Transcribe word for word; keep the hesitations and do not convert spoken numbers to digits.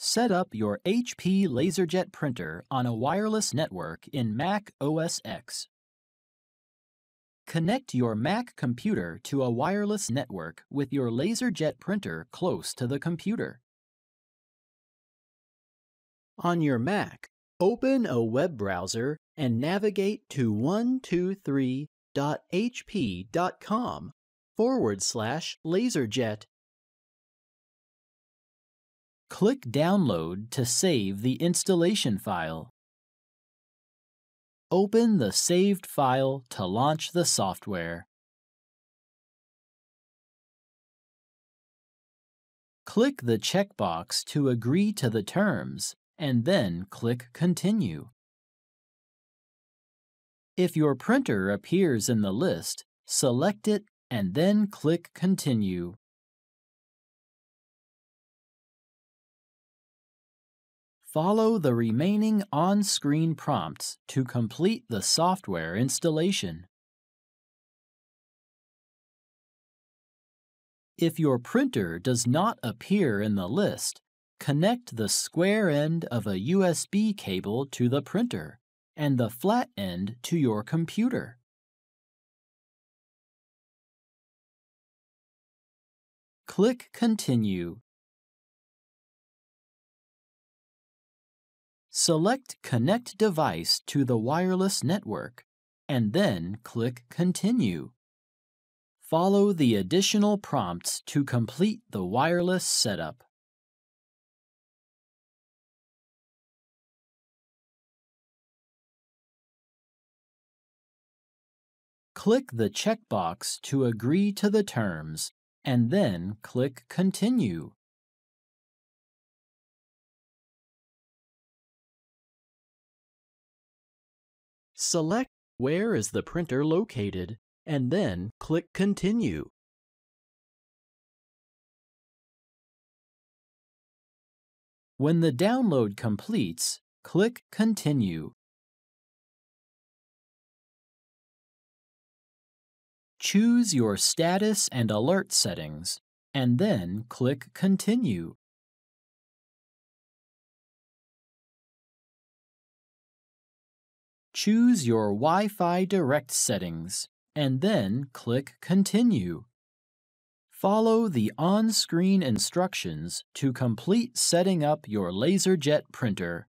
Set up your H P LaserJet printer on a wireless network in Mac O S X. Connect your Mac computer to a wireless network with your LaserJet printer close to the computer. On your Mac, open a web browser and navigate to one two three dot h p dot com forward slash LaserJet. Click Download to save the installation file. Open the saved file to launch the software. Click the checkbox to agree to the terms, and then click Continue. If your printer appears in the list, select it and then click Continue. Follow the remaining on-screen prompts to complete the software installation. If your printer does not appear in the list, connect the square end of a U S B cable to the printer and the flat end to your computer. Click Continue. Select Connect Device to the wireless network, and then click Continue. Follow the additional prompts to complete the wireless setup. Click the checkbox to agree to the terms, and then click Continue. Select where is the printer located, and then click Continue. When the download completes, click Continue. Choose your status and alert settings, and then click Continue. Choose your Wi-Fi Direct settings, and then click Continue. Follow the on-screen instructions to complete setting up your LaserJet printer.